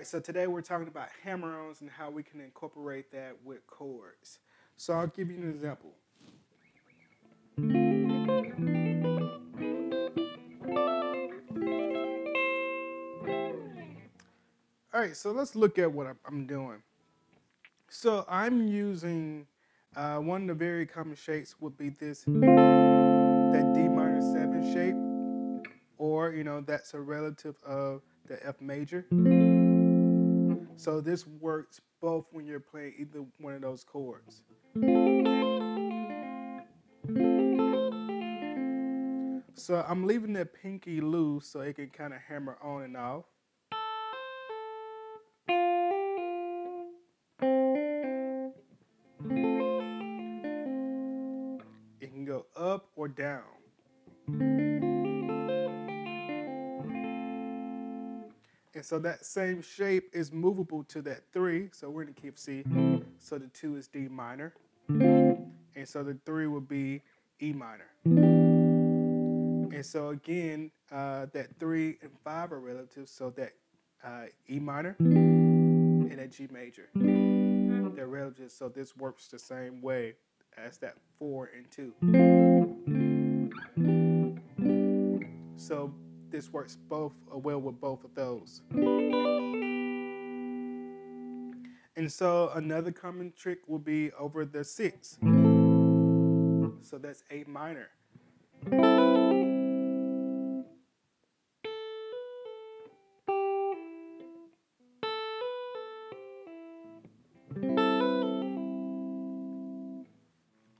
Alright, so today we're talking about hammer-ons and how we can incorporate that with chords. So I'll give you an example. Alright, so let's look at what I'm doing. So I'm using one of the very common shapes would be that D minor 7 shape, or that's a relative of the F major. So this works both when you're playing either one of those chords. So I'm leaving that pinky loose so it can kind of hammer on and off. It can go up or down. And so that same shape is movable to that 3, so we're going to keep C. So the 2 is D minor, and so the 3 would be E minor. And so again, that 3 and 5 are relative, so that E minor and that G major, they're relative, so this works the same way as that 4 and 2. So this works both well with both of those. And so another common trick will be over the 6. So that's A minor.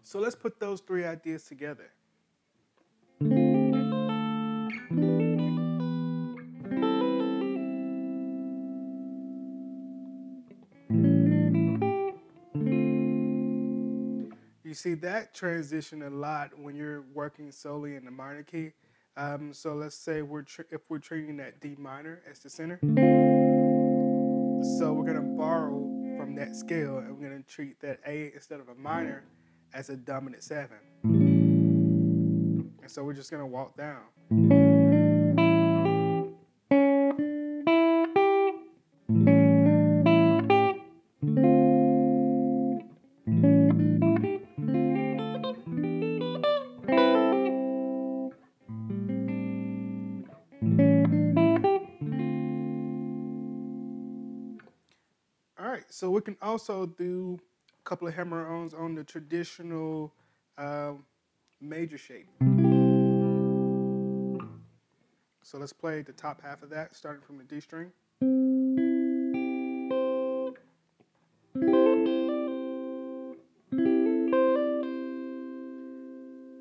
So let's put those three ideas together. You see that transition a lot when you're working solely in the minor key. So let's say if we're treating that D minor as the center. So we're going to borrow from that scale and we're going to treat that A instead of a minor as a dominant 7. And so we're just going to walk down. So we can also do a couple of hammer-ons on the traditional major shape. So let's play the top half of that, starting from the D string.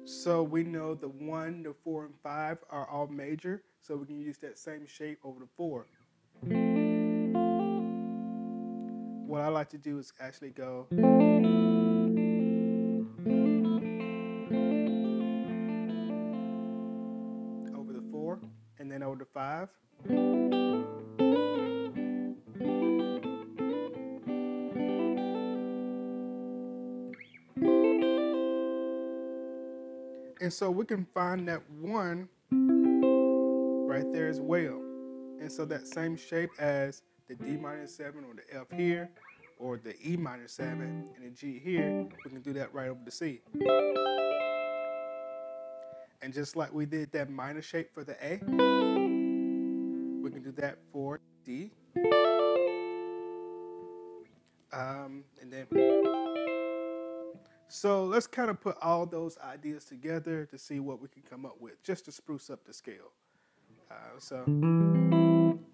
So we know the 1, the 4, and 5 are all major, so we can use that same shape over the 4. What I like to do is actually go. Over the 4 and then over the 5. And so we can find that 1 right there as well. And so that same shape as the D minor 7 or the F here, or the E minor 7 and the G here, we can do that right over the C. And just like we did that minor shape for the A, we can do that for D. And then, so let's kind of put all those ideas together to see what we can come up with, just to spruce up the scale. So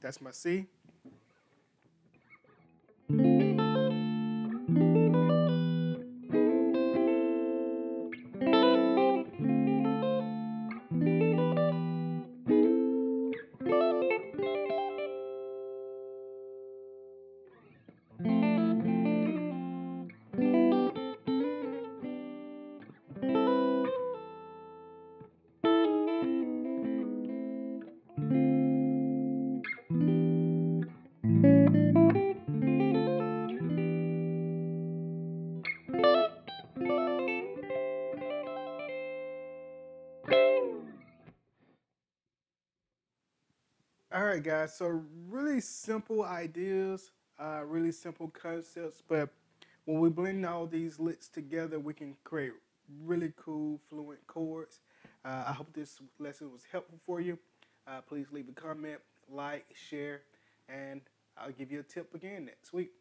that's my C. Alright guys, so really simple ideas, really simple concepts, but when we blend all these licks together, we can create really cool, fluent chords. I hope this lesson was helpful for you. Please leave a comment, like, share, and I'll give you a tip again next week.